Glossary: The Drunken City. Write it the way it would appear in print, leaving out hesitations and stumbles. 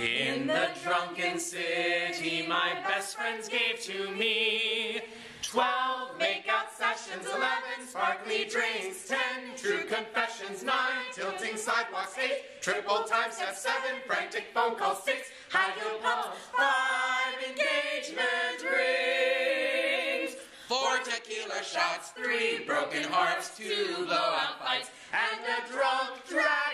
In the drunken city, my best friends gave to me 12 makeout sessions, 11 sparkly drinks, 10 true confessions, 9 tilting sidewalks, 8 triple time steps, 7 frantic phone calls, 6 high heel pumps, 5 engagement rings, 4 tequila shots, 3 broken hearts, 2 blowout fights, and a drunk dragon.